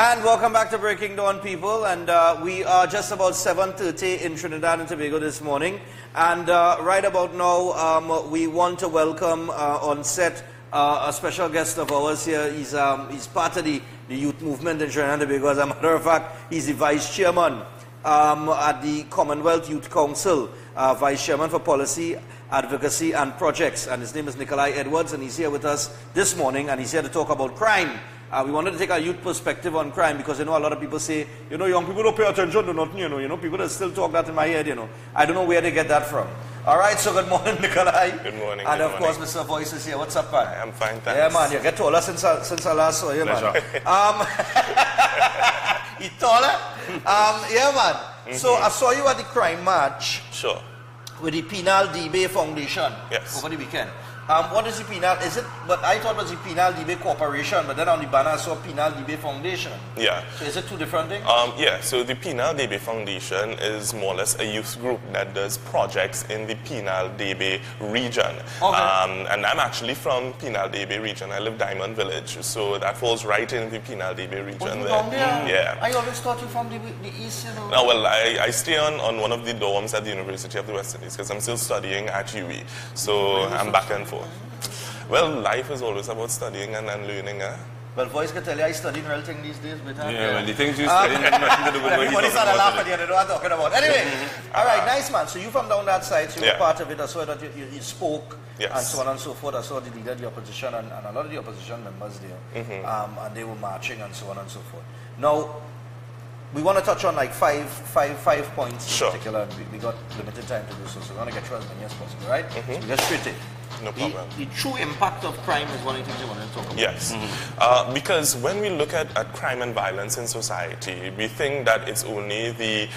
And welcome back to Breaking Dawn, people. And we are just about 7:30 in Trinidad and Tobago this morning. And right about now, we want to welcome on set a special guest of ours here. He's part of the youth movement in Trinidad and Tobago. As a matter of fact, he's the vice chairman at the Commonwealth Youth Council, vice chairman for policy, advocacy and projects. And his name is Nikoli Edwards, and he's here with us this morning, and he's here to talk about crime. We wanted to take our youth perspective on crime because, you know, a lot of people say, you know, young people don't pay attention to nothing, you know, people that still talk that in my head, you know. I don't know where they get that from. All right, so good morning, Nikoli. Good morning. And of course, Mr. Voice is here. What's up, man? I'm fine, thanks. Yeah, man, you get taller since I last saw you, man. You taller? Yeah, man. Mm-hmm. So I saw you at the crime march. Sure. With the Penal Debe Foundation. Yes. Over the weekend. What is the Penal? Is it? But I thought it was the Penal Debe Corporation, but then on the banner I saw Penal Debe Foundation. Yeah. So is it two different things? Yeah. So the Penal Debe Foundation is more or less a youth group that does projects in the Penal Debe region. Okay. And I'm actually from Penal Debe region. I live Diamond Village, so that falls right in the Penal Debe region. Oh, there. Yeah. I always thought you from the east. You know? No, well, I stay on one of the dorms at the University of the West Indies because I'm still studying at UE, so I'm back and forth. Well, life is always about studying and learning. Well, boys can tell you I study everything these days. Well, the things you study have nothing to do with what you're talking about. You know what I'm talking about. Anyway, all right, nice, man. So you from down that side, so you were part of it. I saw that you spoke, yes, and so on and so forth. I saw the leader of the opposition and a lot of the opposition members there. Mm-hmm. And they were marching and so on and so forth. Now, we want to touch on like five points, sure, in particular. We got limited time to do so, so we want to get through as many as possible, right? Mm-hmm. So we get straight in. No problem. The true impact of crime is one of the things you want to talk about. Yes. Mm-hmm. Because when we look at crime and violence in society, we think that it's only the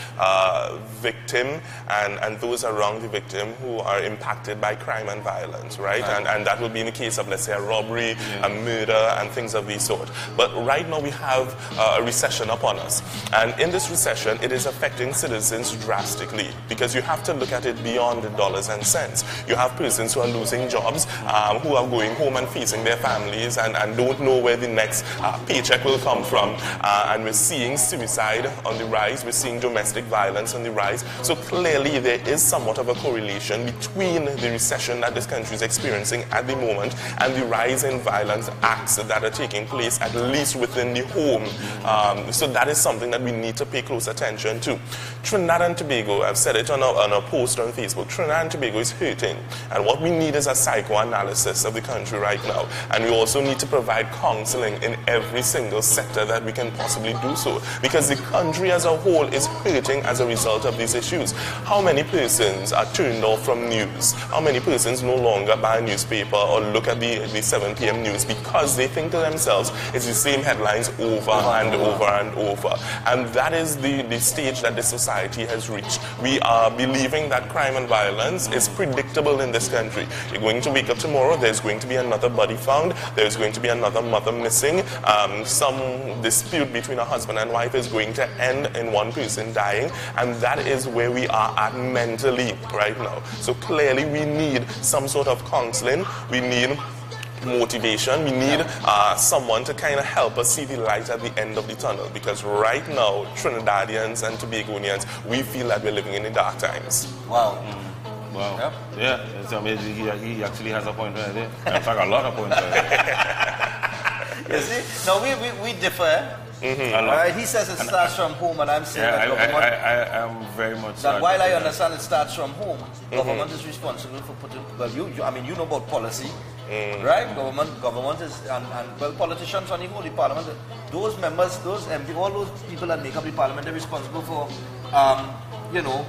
victim and those around the victim who are impacted by crime and violence, right? Right. And that would be in the case of, let's say, a robbery, yeah, a murder, and things of this sort. But right now we have a recession upon us. And in this recession, it is affecting citizens drastically because you have to look at it beyond the dollars and cents. You have persons who are losing jobs, who are going home and facing their families and don't know where the next paycheck will come from. And we're seeing suicide on the rise. We're seeing domestic violence on the rise. So clearly there is somewhat of a correlation between the recession that this country is experiencing at the moment and the rise in violence acts that are taking place at least within the home. So that is something that we need to pay close attention to. Trinidad and Tobago, I've said it on a post on Facebook, Trinidad and Tobago is hurting. And what we need is a psychoanalysis of the country right now, and we also need to provide counseling in every single sector that we can possibly do so, because the country as a whole is hurting as a result of these issues. How many persons are turned off from news? How many persons no longer buy a newspaper or look at the 7 p.m. news because they think to themselves it's the same headlines over and over and over? And that is the stage that this society has reached. We are believing that crime and violence is predictable in this country. You're going to wake up tomorrow, there's going to be another body found, there's going to be another mother missing, some dispute between a husband and wife is going to end in one person dying, and that is where we are at mentally right now. So clearly we need some sort of counseling, we need motivation, we need someone to kind of help us see the light at the end of the tunnel, because right now Trinidadians and Tobagonians, we feel that we're living in the dark times. Wow. Wow. Yep. Yeah, it's amazing. He actually has a point right there. In fact, a lot of points right there. You see? No, we differ. Mm-hmm. Right? He says it starts from home, and I'm saying that government... I am very much... That while I understand it starts from home, mm-hmm, government is responsible for putting... Well, I mean, you know about policy, mm-hmm, right? Government is... And well, politicians on the whole, the parliament, those members, those MPs, all those people that make up the parliament, they're responsible for, you know,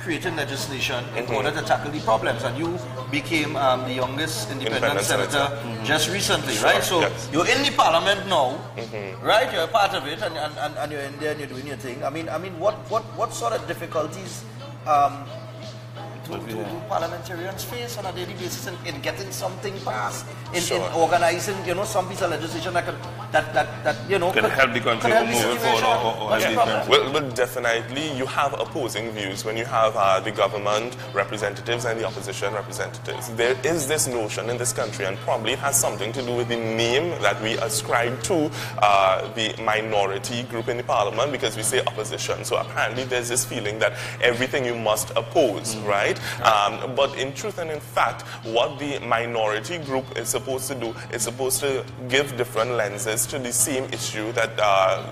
creating legislation in order to tackle the problems. And you became the youngest independent senator, mm-hmm, just recently, sure, right? So yes, you're in the parliament now, mm-hmm, right? You're a part of it, and you're in there and you're doing your thing. I mean, what sort of difficulties do parliamentarians face on a daily basis in getting something passed, in organizing, you know, some piece of legislation that could that can help the country move forward. Well, definitely, you have opposing views when you have the government representatives and the opposition representatives. There is this notion in this country, and probably it has something to do with the name that we ascribe to the minority group in the parliament, because we say opposition. So apparently, there's this feeling that everything you must oppose, right? But in truth and in fact, what the minority group is supposed to do is supposed to give different lenses to the same issue that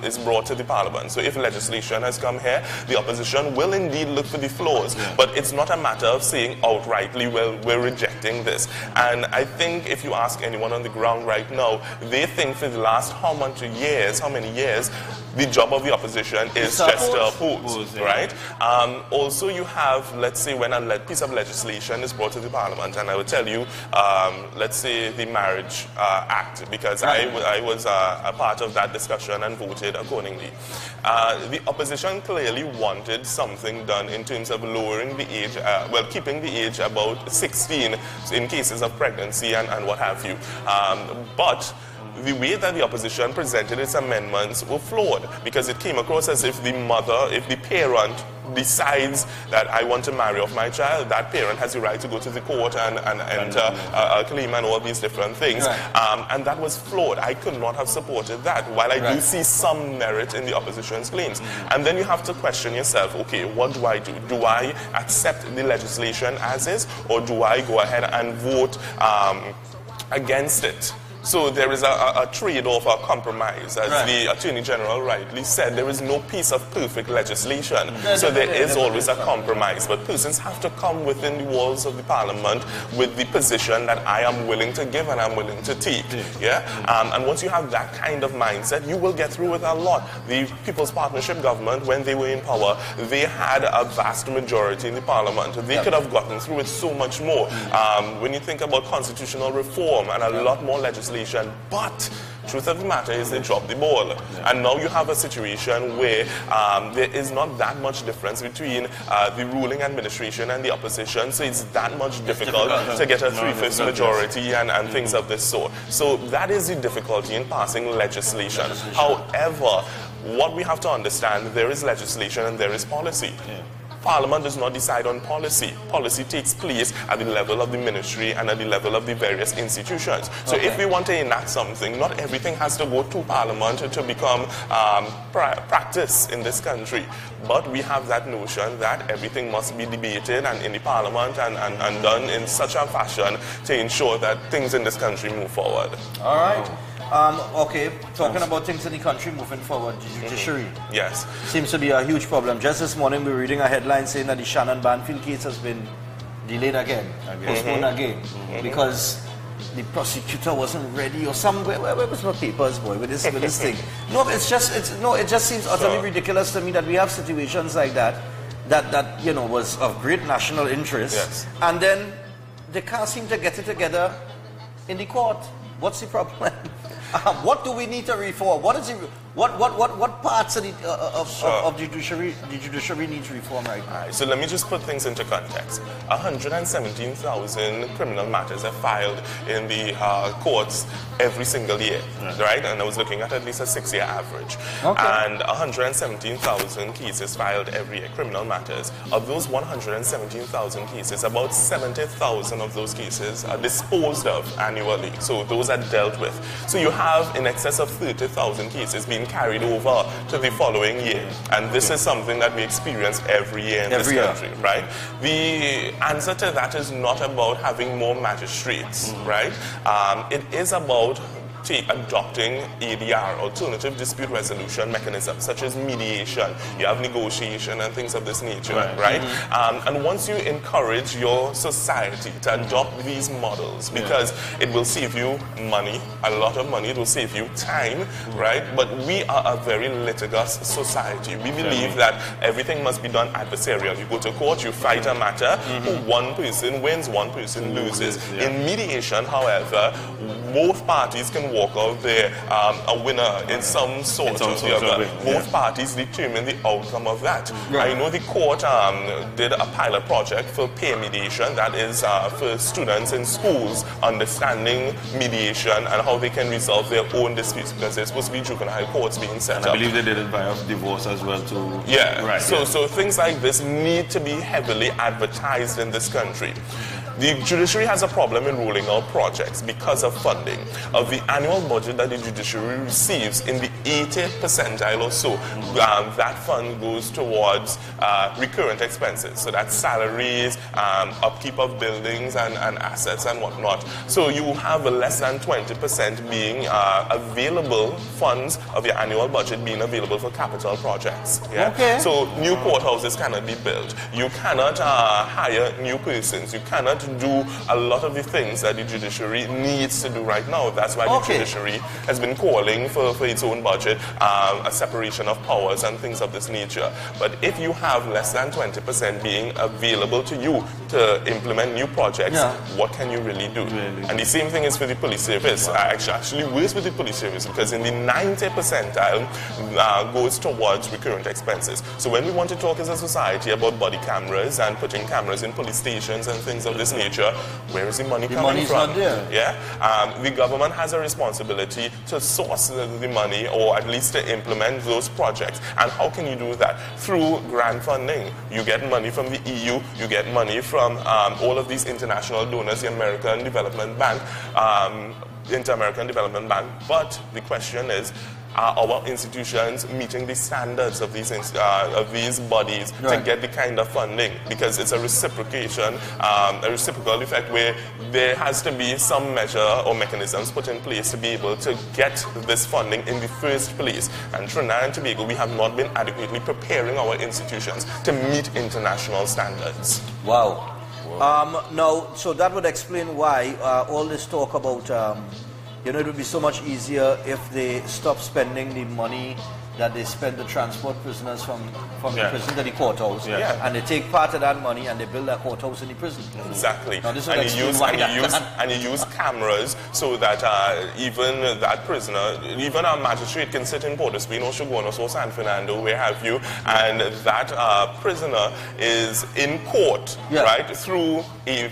is brought to the parliament. So if legislation has come here, the opposition will indeed look for the flaws, but it's not a matter of saying outrightly, well, we're rejecting this. And I think if you ask anyone on the ground right now, they think for the last how many years, the job of the opposition is just to oppose, right? Also, you have, let's say, when a piece of legislation is brought to the parliament, and I would tell you, let's say the Marriage Act, because I was a part of that discussion and voted accordingly. The opposition clearly wanted something done in terms of lowering the age, well, keeping the age about 16 in cases of pregnancy and what have you. But the way that the opposition presented its amendments were flawed, because it came across as if the mother, if the parent decides that I want to marry off my child, that parent has the right to go to the court and claim and all these different things. And that was flawed. I could not have supported that, while I do see some merit in the opposition's claims. And then you have to question yourself, okay, what do I do? Do I accept the legislation as is, or do I go ahead and vote against it? So there is a trade-off, a compromise. As the Attorney General rightly said, there is no piece of perfect legislation. So there is always a compromise. But persons have to come within the walls of the Parliament with the position that I am willing to give and I'm willing to take. And once you have that kind of mindset, you will get through with a lot. The People's Partnership Government, when they were in power, they had a vast majority in the Parliament. They could have gotten through with so much more. When you think about constitutional reform and a lot more legislation, but truth of the matter is they dropped the ball. And now you have a situation where there is not that much difference between the ruling administration and the opposition, so it's that much difficult to get a three-fifths majority and things of this sort. So that is the difficulty in passing legislation. However, what we have to understand, there is legislation and there is policy. Parliament does not decide on policy. Policy takes place at the level of the ministry and at the level of the various institutions. So if we want to enact something, not everything has to go to Parliament to become practice in this country. But we have that notion that everything must be debated and in the Parliament and done in such a fashion to ensure that things in this country move forward. All right. Okay, talking about things in the country moving forward, judiciary. Yes. Seems to be a huge problem. Just this morning we were reading a headline saying that the Shannon Banfield case has been delayed again, postponed again, because the prosecutor wasn't ready or somewhere. Where was my papers, boy, with this thing? No, it just seems utterly ridiculous to me that we have situations like that you know, was of great national interest, and then they can't seem to get it together in the court. What's the problem? What do we need to reform? What is it? What parts of the judiciary needs reform right now? All right, so let me just put things into context. 117,000 criminal matters are filed in the courts every single year, right? And I was looking at least a 6-year average. And 117,000 cases filed every year, criminal matters. Of those 117,000 cases, about 70,000 of those cases are disposed of annually. So those are dealt with. So you have in excess of 30,000 cases being carried over to the following year. And this is something that we experience every year in this country, right? The answer to that is not about having more magistrates, right? It is about adopting ADR, alternative dispute resolution mechanisms, such as mediation. You have negotiation and things of this nature, right? And once you encourage your society to adopt these models, because it will save you money, a lot of money, it will save you time, right? But we are a very litigious society. We believe that everything must be done adversarial. You go to court, you fight a matter, one person wins, one person loses. In mediation, however, both parties can walk out there a winner in some sort or the other. Both parties determine the outcome of that. Right. I know the court did a pilot project for peer mediation, that is for students in schools understanding mediation and how they can resolve their own disputes, because there's supposed to be juvenile courts being set up. I believe they did it via divorce as well too. Yeah, right. So things like this need to be heavily advertised in this country. The judiciary has a problem in rolling out projects because of funding. Of the annual budget that the judiciary receives, in the 80th percentile or so, that fund goes towards recurrent expenses. So that's salaries, upkeep of buildings and assets and whatnot. So you have a less than 20% being available funds of your annual budget being available for capital projects. Yeah? Okay. So new courthouses cannot be built. You cannot hire new persons. You cannot do a lot of the things that the judiciary needs to do right now. That's why the judiciary has been calling for its own budget, a separation of powers and things of this nature. But if you have less than 20% being available to you to implement new projects, what can you really do? And the same thing is for the police service. Actually worse with the police service, because in the 90th percentile goes towards recurrent expenses. So when we want to talk as a society about body cameras and putting cameras in police stations and things of this nature, where is the money coming from? Yeah, the government has a responsibility to source the money, or at least to implement those projects. And how can you do that? Through grant funding. You get money from the EU, you get money from all of these international donors, the American Development Bank, Inter-American Development Bank. But the question is, are our institutions meeting the standards of these bodies to get the kind of funding? Because it's a reciprocation, a reciprocal effect, where there has to be some measure or mechanisms put in place to be able to get this funding in the first place. And Trinidad and Tobago, we have not been adequately preparing our institutions to meet international standards. Wow. Now, so that would explain why all this talk about, you know, it would be so much easier if they stop spending the money that they spend to transport prisoners from the prison to the courthouse, and they take part of that money and they build a courthouse in the prison. Exactly. Now, this and you use cameras so that even that prisoner, even a magistrate can sit in Port of Spain or Shoguanos or San Fernando, where have you, and that prisoner is in court, right, through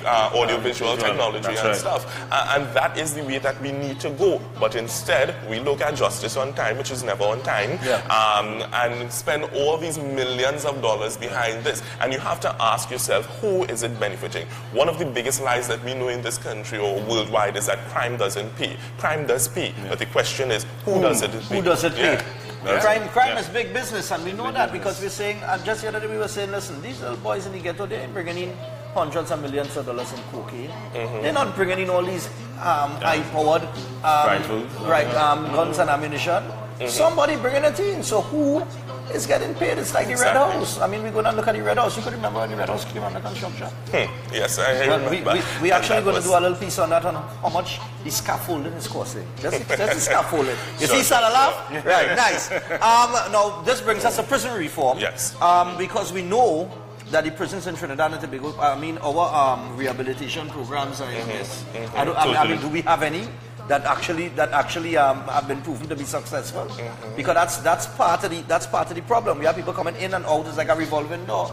audiovisual technology and stuff. And that is the way that we need to go. But instead, we look at justice on time, which is never on time, and spend all these millions of dollars behind this. And you have to ask yourself, who is it benefiting? One of the biggest lies that we know in this country or worldwide is that crime doesn't pay. Crime does pay, but the question is, who does it pay? Who does it pay? Crime is big business, and we know that because we're saying, just the other day we were saying, listen, these little boys in the ghetto, they're bringing in hundreds of millions of dollars in cocaine. They're not bringing in all these high-powered guns and ammunition. Somebody bringing it in. So who is getting paid? It's like the Red House. I mean, we go down and look at the Red House. You could remember when the Red House came on the construction. Yes, I remember. We actually going to do a little piece on that, on how much the scaffolding is costing. That's the scaffolding. You see, Salah? Right, nice. Now, this brings us to prison reform. Yes. Because we know that the prisons in Trinidad and Tobago, I mean, our rehabilitation programs are in this. I mean, do we have any that actually have been proven to be successful? Because that's part of the problem. We have people coming in and out. It's like a revolving door.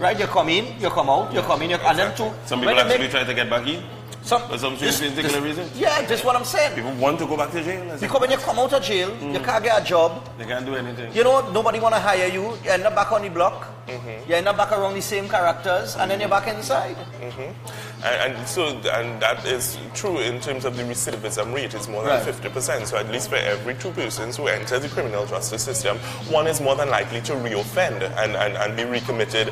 Right? You come in, you come out, you come in, and then some people actually try to get back in. For some particular reason. Yeah, that's what I'm saying. People want to go back to jail. Because when you come out of jail, you can't get a job. You can't do anything. You know, nobody want to hire you. You end up back on the block. You end up back around the same characters, and then you're back inside. And that is true in terms of the recidivism rate. It's more than 50%. So at least for every two persons who enter the criminal justice system, one is more than likely to reoffend and be recommitted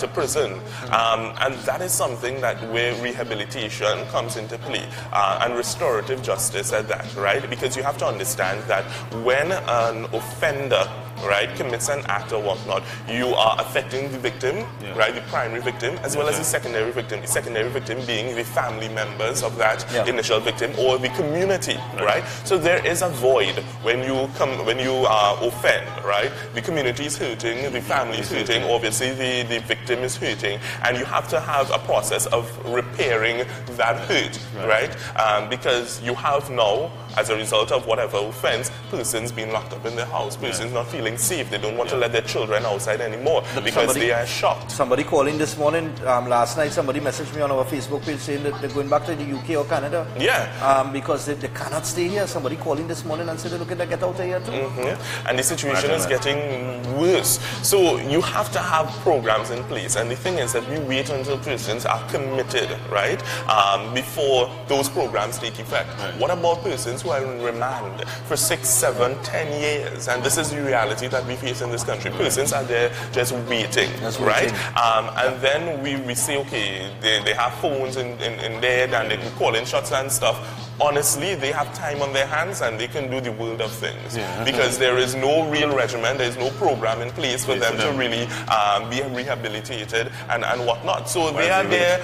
to prison. And that is something that where rehabilitation comes into play, and restorative justice at that, right? Because you have to understand that when an offender right, commits an act or whatnot, you are affecting the victim, yeah, right, the primary victim, as well as the secondary victim. The secondary victim being the family members of that initial victim or the community, right? So there is a void when you offend, right? The community is hurting, the family is hurting, obviously the victim is hurting, and you have to have a process of repairing that hurt, right? Because you have now, as a result of whatever offense, persons being locked up in their house, persons not feeling safe, they don't want to let their children outside anymore because they are shocked. Somebody calling this morning, last night somebody messaged me on our Facebook page saying that they're going back to the UK or Canada. Yeah. Because they cannot stay here. Somebody calling this morning and said, look at that, get out of here too. And the situation is getting worse. So you have to have programs in place. And the thing is that we wait until persons are committed, right, before those programs take effect. What about persons who are in remand for 6, 7, 10 years? And this is the reality that we face in this country. Persons are there just waiting, right? And then we say, okay, they have phones in there and they can call in shots and stuff. Honestly, they have time on their hands and they can do the world of things because there is no real regimen, there is no program in place for them to really be rehabilitated and whatnot. So they are there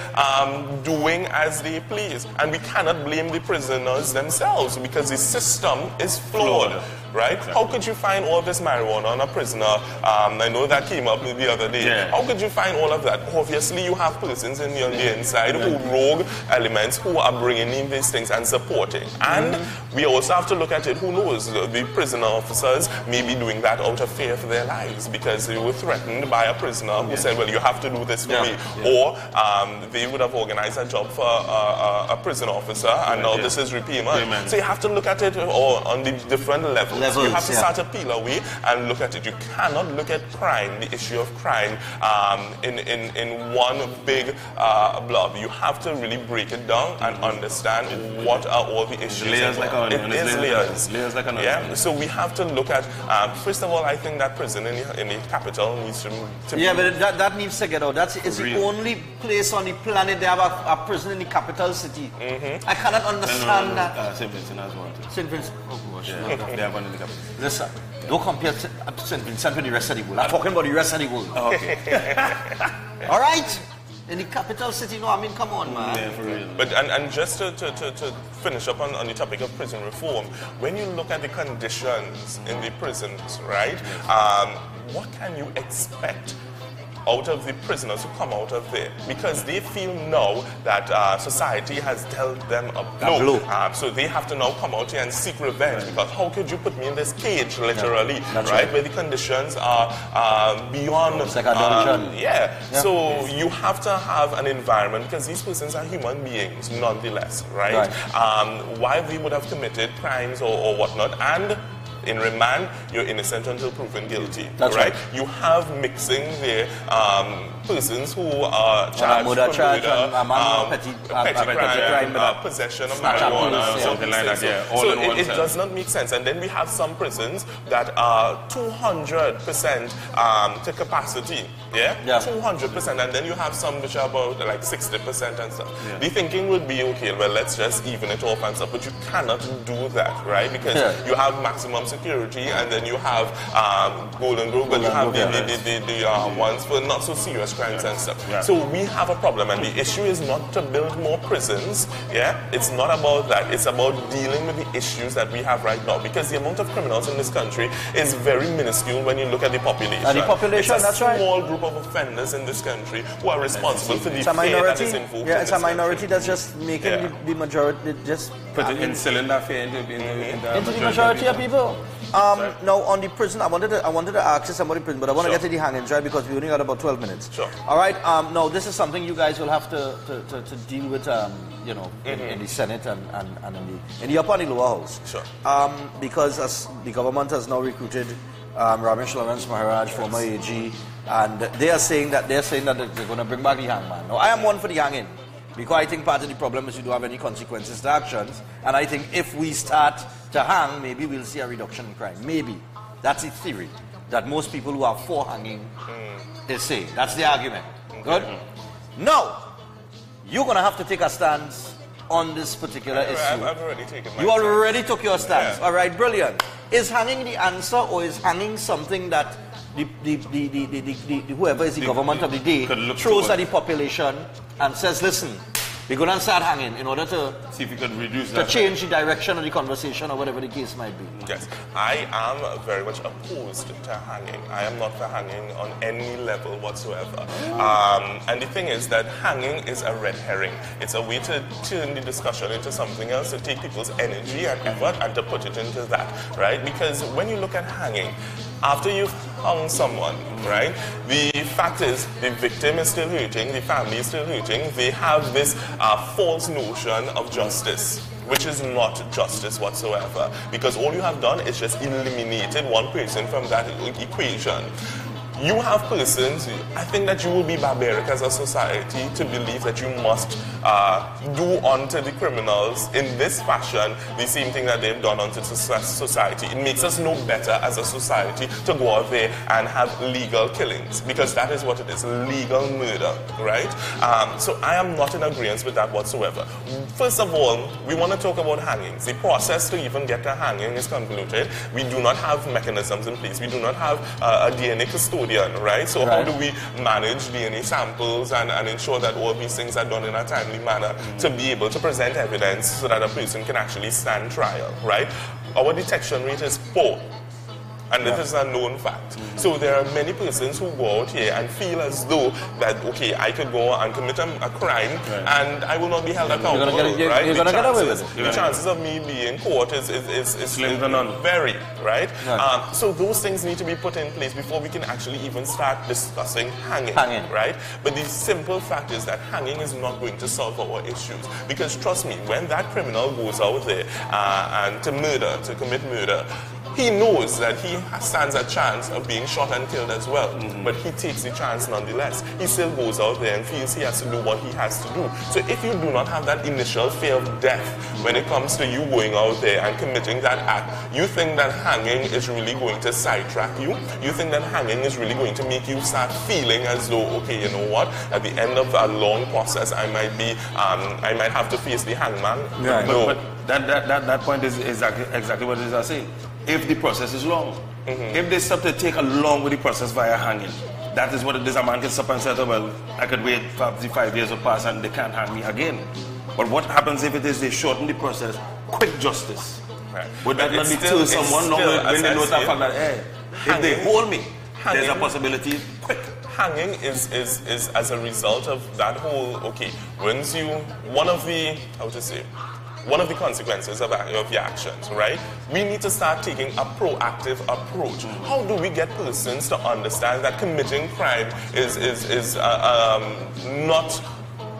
doing as they please, and we cannot blame the prisoners themselves because the system is flawed. Right? Exactly. How could you find all this marijuana on a prisoner? I know that came up the other day. Yeah. How could you find all of that? Obviously, you have persons in on the inside who rogue elements who are bringing in these things and supporting. And we also have to look at it. Who knows? The prisoner officers may be doing that out of fear for their lives because they were threatened by a prisoner who said, "Well, you have to do this for me," or they would have organized a job for a prison officer, and now this is repayment. So you have to look at it all on the different levels. You have to start to peel away and look at it. You cannot look at crime, the issue of crime, in one big blob. You have to really break it down and understand what are all the issues. Layers like an onion. It is layers. Layers like an onion. Yeah. So we have to look at. First of all, I think that prison in the capital needs to but that needs to get out. It's the only place on the planet they have a prison in the capital city. I cannot understand that. St. Vincent has one. St. Vincent. Oh gosh. Yeah. They have one. Listen, don't compare St. Vincent with the rest of the world. I'm talking about the rest of the world. Oh, okay. All right? In the capital city, no, I mean, come on, man. Yeah, for real. But, and just to finish up on the topic of prison reform, when you look at the conditions in the prisons, right, what can you expect out of the prisoners who come out of there? Because they feel now that society has dealt them a blow. So they have to now come out here and seek revenge because how could you put me in this cage, literally, right? Where the conditions are beyond... It's like a dungeon. So you have to have an environment because these persons are human beings, nonetheless, right? While they would have committed crimes or whatnot, and in remand, you're innocent until proven guilty. That's right. You have mixing the persons who are charged with petty crime, possession of marijuana, or something like that. So it does not make sense. And then we have some prisons that are 200% to capacity. 200%. And then you have some which are about like 60% and stuff. The thinking would be, okay, well, let's just even it off and stuff. But you cannot do that, right? Because you have maximum security, and then you have Golden Grove, but you have the ones for not so serious crimes and stuff. So we have a problem, and the issue is not to build more prisons. It's not about that. It's about dealing with the issues that we have right now, because the amount of criminals in this country is very minuscule when you look at the population. And the population, it's a small group of offenders in this country who are responsible for the fear that is invoked. It's a minority that's just making the majority just putting in cylinder fear into the majority of people. Now on the prison, I wanted to ask you somebody prison, but I want to get to the hanging drive because we only got about 12 minutes. All right. Now this is something you guys will have to deal with, you know, in the Senate and in the upper and the lower house. Because as the government has now recruited Ramesh Lawrence Maharaj, former AG, and they are saying that they're going to bring back the hangman. Now I am one for the hanging because I think part of the problem is you don't have any consequences to actions, and I think if we start to hang, maybe we'll see a reduction in crime. Maybe. That's the theory that most people who are for hanging, they say. That's the argument. Good? Now, you're going to have to take a stance on this particular issue. I've already taken my stance. You already took your stance. All right, brilliant. is hanging the answer, or is hanging something that the whoever is the government of the day throws at the population and says, listen, we're going to start hanging in order to see if we can reduce that, to change the direction of the conversation or whatever the case might be. Yes, I am very much opposed to hanging. I am not for hanging on any level whatsoever. And the thing is that hanging is a red herring. It's a way to turn the discussion into something else, to take people's energy and effort and to put it into that, right? Because when you look at hanging, after you've hung someone, right, the fact is the victim is still hurting, the family is still hurting, they have this false notion of justice, which is not justice whatsoever, because all you have done is just eliminated one person from that equation. You have persons, I think that you will be barbaric as a society to believe that you must do unto the criminals in this fashion the same thing that they've done unto society. It makes us no better as a society to go out there and have legal killings, because that is what it is, legal murder, right? So I am not in agreement with that whatsoever. First of all, we want to talk about hangings. The process to even get to hanging is convoluted. We do not have mechanisms in place. We do not have a DNA custodian. Right? So right. How do we manage DNA samples and ensure that all these things are done in a timely manner to be able to present evidence so that a person can actually stand trial, right? Our detection rate is poor. And this is a known fact. So there are many persons who go out here and feel as though that, okay, I could go and commit a crime and I will not be held accountable, right? You're going to get away with it. The chances of me being in court is very, right? So those things need to be put in place before we can actually even start discussing hanging, right? But the simple fact is that hanging is not going to solve our issues. Because trust me, when that criminal goes out there and to commit murder, he knows that he stands a chance of being shot and killed as well, but he takes the chance nonetheless. He still goes out there and feels he has to do what he has to do. So if you do not have that initial fear of death when it comes to you going out there and committing that act, you think that hanging is really going to sidetrack you. You think that hanging is really going to make you start feeling as though, okay, you know what, at the end of a long process, I might have to face the hangman. Yeah, no. But that point is exactly what it is I say. If the process is long. If they start to take along with the process via hanging, that is what it is. A man can stop and say, well, I could wait for the 5 years will pass and they can't hang me again. But what happens if it is they shorten the process, quick justice? Right. Would that not be to someone long when they know that fact that, hey, if they hold me, there's a possibility quick. Hanging is as a result of that whole, okay, once you, one of the consequences of your actions, right? We need to start taking a proactive approach. How do we get persons to understand that committing crime is not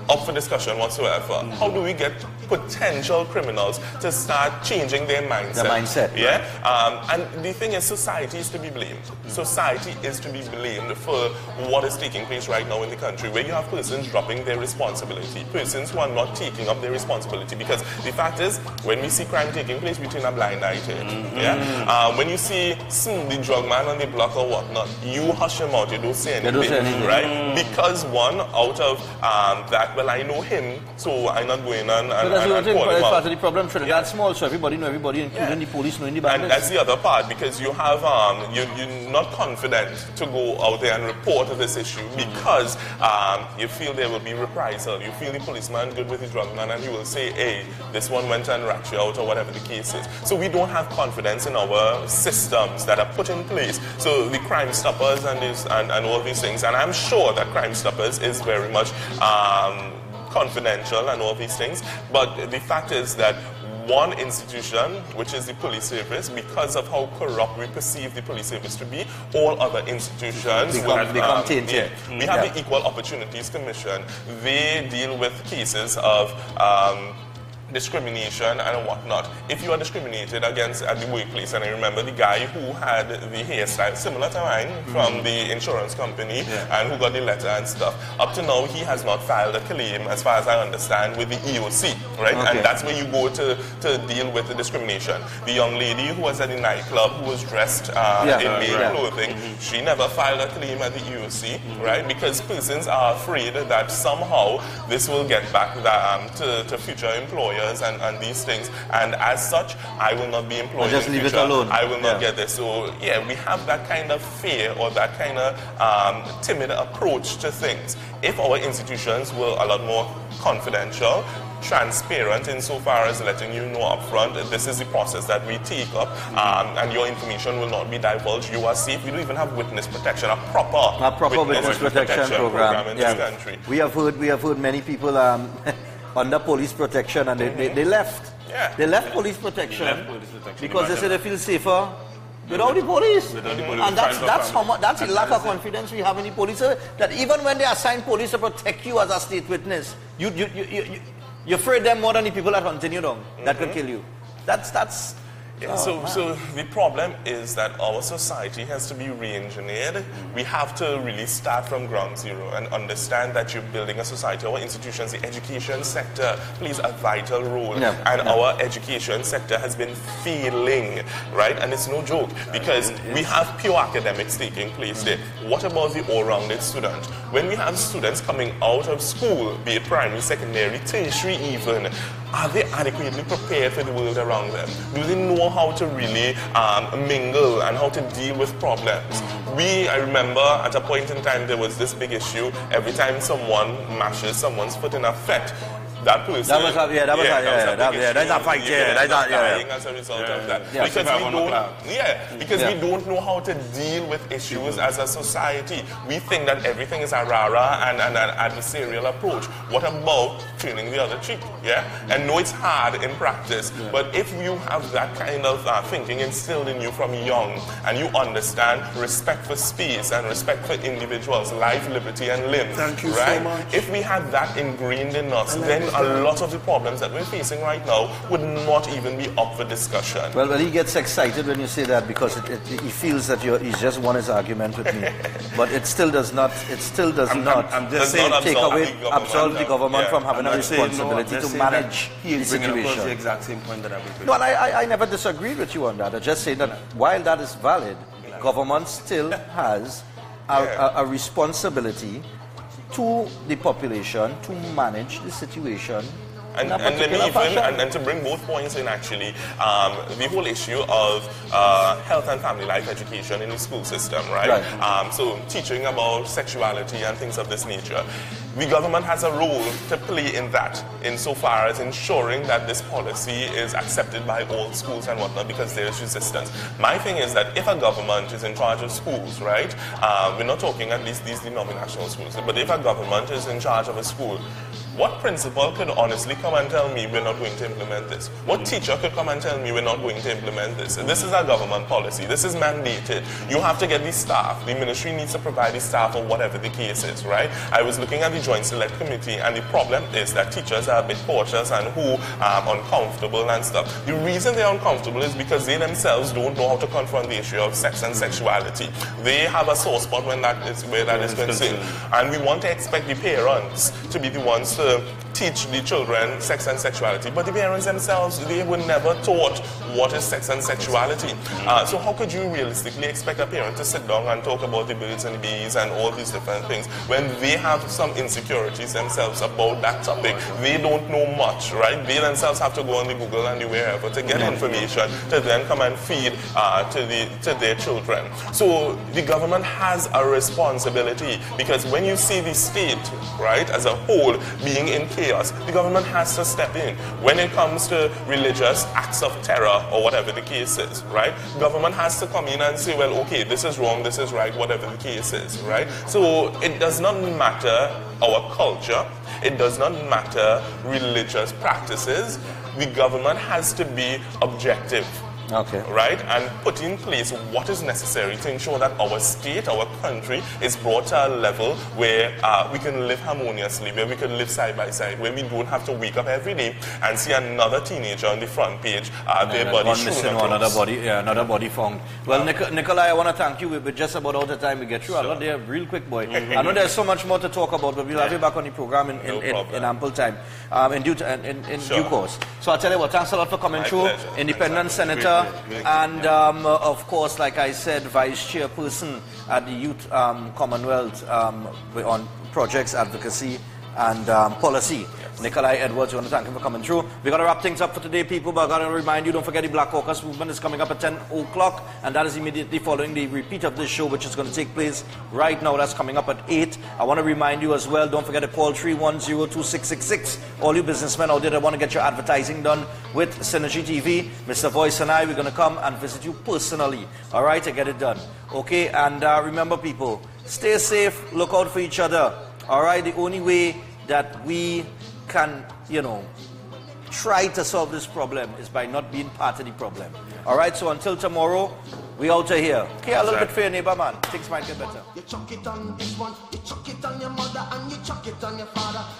up for discussion whatsoever? How do we get potential criminals to start changing their mindset? Yeah? And the thing is, society is to be blamed. Society is to be blamed for what is taking place right now in the country, where you have persons dropping their responsibility, persons who are not taking up their responsibility. Because the fact is, when we see crime taking place, we turn a blind eye to it. When you see the drug man on the block or whatnot, you hush him out, you don't say anything, right? Because one, out of that, well, I know him, so I'm not going on and that's part of the problem. Trinidad that's small, so everybody knows everybody, including the police knowing the bandits. And that's the other part, because you have you're not confident to go out there and report this issue because you feel there will be reprisal. You feel the policeman good with the drug man, and he will say, "Hey, this one went and racked you out," or whatever the case is. So we don't have confidence in our systems that are put in place. So the Crime Stoppers and all these things, and I'm sure that Crime Stoppers is very much confidential and all these things, but the fact is that one institution, which is the police service, because of how corrupt we perceive the police service to be, all other institutions become tainted. We have the Equal Opportunities Commission. They deal with cases of discrimination and whatnot. If you are discriminated against at the workplace, and I remember the guy who had the hairstyle similar to mine from the insurance company and who got the letter and stuff, up to now he has not filed a claim, as far as I understand, with the EOC, right? And that's where you go to deal with the discrimination. The young lady who was at the nightclub, who was dressed in male clothing, she never filed a claim at the EOC, right? Because persons are afraid that somehow this will get back to future employers lawyers and these things, and as such I will not be employed. Or just in the leave future. It alone. I will not get this. So yeah, we have that kind of fear or that kind of timid approach to things. If our institutions were a lot more confidential, transparent insofar as letting you know up front, this is the process that we take up, and your information will not be divulged, you are safe. We don't even have witness protection, a proper witness protection program in this country. We have heard many people under police protection, and they left police protection because they said they feel safer without the police. And that's the lack of confidence we have in the police, that even when they assign police to protect you as a state witness, you afraid them more than the people that continue on, that could kill you. So the problem is that our society has to be re-engineered. We have to really start from ground zero and understand that you're building a society. Our institutions, the education sector plays a vital role, our education sector has been failing, right? And it's no joke, because we have pure academics taking place there. What about the all-rounded student? When we have students coming out of school, be it primary, secondary, tertiary even, are they adequately prepared for the world around them? Do they know how to really mingle and how to deal with problems? I remember at a point in time there was this big issue. Every time someone mashes someone's foot in a fet, that person... That was a fight, that's a result of that. Yeah, because we don't know how to deal with issues as a society. We think that everything is a rara and an adversarial approach. What about turning the other cheek, And no, it's hard in practice, but if you have that kind of thinking instilled in you from young, and you understand respect for space and respect for individuals, life, liberty, and limb. Thank you so much. If we had that ingrained in us, then a lot of the problems that we're facing right now would not even be up for discussion. Well, he gets excited when you say that, because he feels that he's just won his argument with me. But it still does not. It still does not take away, absolve the government from having a responsibility to manage the situation. The exact same point that I've been. No, and I never disagreed with you on that. I just say that while that is valid, government still has a responsibility to the population to manage the situation. And to bring both points in, actually, the whole issue of health and family life education in the school system, right? So teaching about sexuality and things of this nature. The government has a role to play in that, insofar as ensuring that this policy is accepted by all schools and whatnot, because there is resistance. My thing is that if a government is in charge of schools, right, we're not talking at least these denominational schools, but if a government is in charge of a school, what principal could honestly come and tell me we're not going to implement this? What teacher could come and tell me we're not going to implement this? This is a government policy. This is mandated. You have to get the staff. The ministry needs to provide the staff or whatever the case is, right? I was looking at the Joint Select Committee, and the problem is that teachers are a bit cautious and who are uncomfortable and stuff. The reason they're uncomfortable is because they themselves don't know how to confront the issue of sex and sexuality. They have a sore spot where that is concerned. And we want to expect the parents to be the ones to teach the children sex and sexuality, but the parents themselves, they were never taught what is sex and sexuality. So how could you realistically expect a parent to sit down and talk about the birds and the bees and all these different things when they have some insecurities themselves about that topic? They don't know much, right? They themselves have to go on the Google and the wherever to get information to then come and feed to their children. So the government has a responsibility, because when you see the state, right, as a whole being in chaos, the government has to step in. When it comes to religious acts of terror or whatever the case is, right? Government has to come in and say, well, okay, this is wrong, this is right, whatever the case is, right? So it does not matter our culture, it does not matter religious practices. The government has to be objective. Right? And put in place what is necessary to ensure that our state, our country is brought to a level where we can live harmoniously, where we can live side by side, where we don't have to wake up every day and see another teenager on the front page, their body shown. Another body found. Well, Nikoli, I want to thank you. We're just about out of time to get through. I'm not there real quick, boy. I know there's so much more to talk about, but we'll have you back on the program in ample time, in due course. So I'll tell you what, thanks a lot for coming through. Independent Senator. And of course, like I said, vice chairperson at the Youth Commonwealth on projects, advocacy, and policy. Nikoli Edwards, you want to thank him for coming through. We've got to wrap things up for today, people, but I've got to remind you, don't forget the Black Caucus Movement is coming up at 10 o'clock, and that is immediately following the repeat of this show, which is going to take place right now. That's coming up at 8. I want to remind you as well, don't forget to call 3102666. All you businessmen out there that want to get your advertising done with Synergy TV, Mr. Voice and I, we're going to come and visit you personally, all right, to get it done. Okay, and remember, people, stay safe, look out for each other, all right? The only way that we can, you know, try to solve this problem is by not being part of the problem. All right, so until tomorrow, we out of here. Okay, a little bit for your neighbor, man. Things might get better. You chuck it on this one, you chuck it on your mother, and you chuck it on your father.